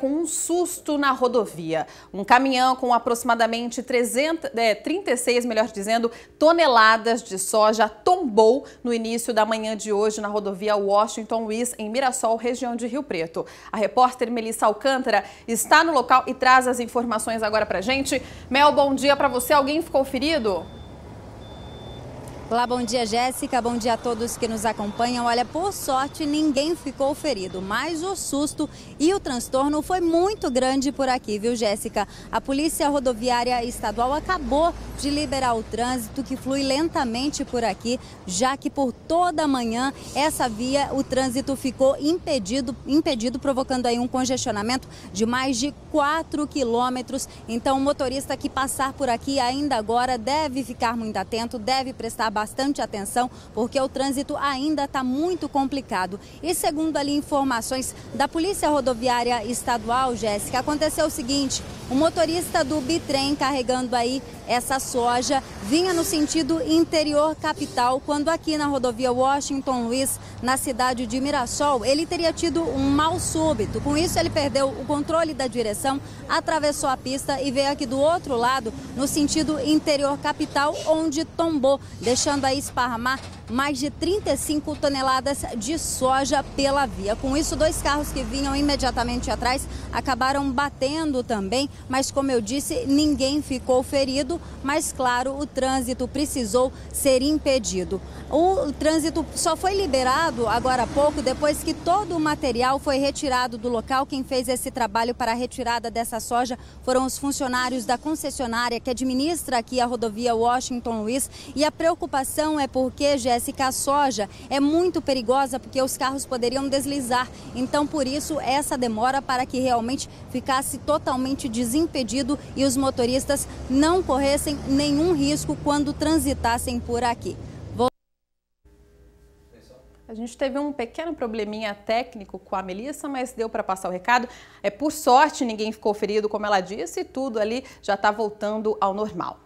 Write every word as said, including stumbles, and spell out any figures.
Com um susto na rodovia. Um caminhão com aproximadamente trezentas, é, trinta e seis, melhor dizendo, toneladas de soja tombou no início da manhã de hoje na rodovia Washington Luiz, em Mirassol, região de Rio Preto. A repórter Melissa Alcântara está no local e traz as informações agora pra gente. Mel, bom dia pra você. Alguém ficou ferido? Olá, bom dia, Jéssica. Bom dia a todos que nos acompanham. Olha, por sorte, ninguém ficou ferido, mas o susto e o transtorno foi muito grande por aqui, viu, Jéssica? A Polícia Rodoviária Estadual acabou de liberar o trânsito, que flui lentamente por aqui, já que por toda a manhã essa via, o trânsito ficou impedido, impedido provocando aí um congestionamento de mais de quatro quilômetros. Então, o motorista que passar por aqui ainda agora deve ficar muito atento, deve prestar bastante atenção, porque o trânsito ainda está muito complicado. E segundo ali informações da Polícia Rodoviária Estadual, Jéssica, aconteceu o seguinte: o motorista do bitrem carregando aí essa soja vinha no sentido interior capital, quando aqui na rodovia Washington Luiz, na cidade de Mirassol, ele teria tido um mal súbito. Com isso, ele perdeu o controle da direção, atravessou a pista e veio aqui do outro lado, no sentido interior capital, onde tombou, deixando aí esparramar mais de trinta e cinco toneladas de soja pela via. Com isso, dois carros que vinham imediatamente atrás acabaram batendo também, mas como eu disse, ninguém ficou ferido, mas claro, o trânsito precisou ser impedido. O trânsito só foi liberado agora há pouco, depois que todo o material foi retirado do local. Quem fez esse trabalho para a retirada dessa soja foram os funcionários da concessionária que administra aqui a rodovia Washington Luiz, e a preocupação é porque, Jéssica, a soja é muito perigosa, porque os carros poderiam deslizar. Então, por isso, essa demora para que realmente ficasse totalmente desimpedido e os motoristas não corressem nenhum risco quando transitassem por aqui. A gente teve um pequeno probleminha técnico com a Melissa, mas deu para passar o recado. É, por sorte, ninguém ficou ferido, como ela disse, e tudo ali já está voltando ao normal.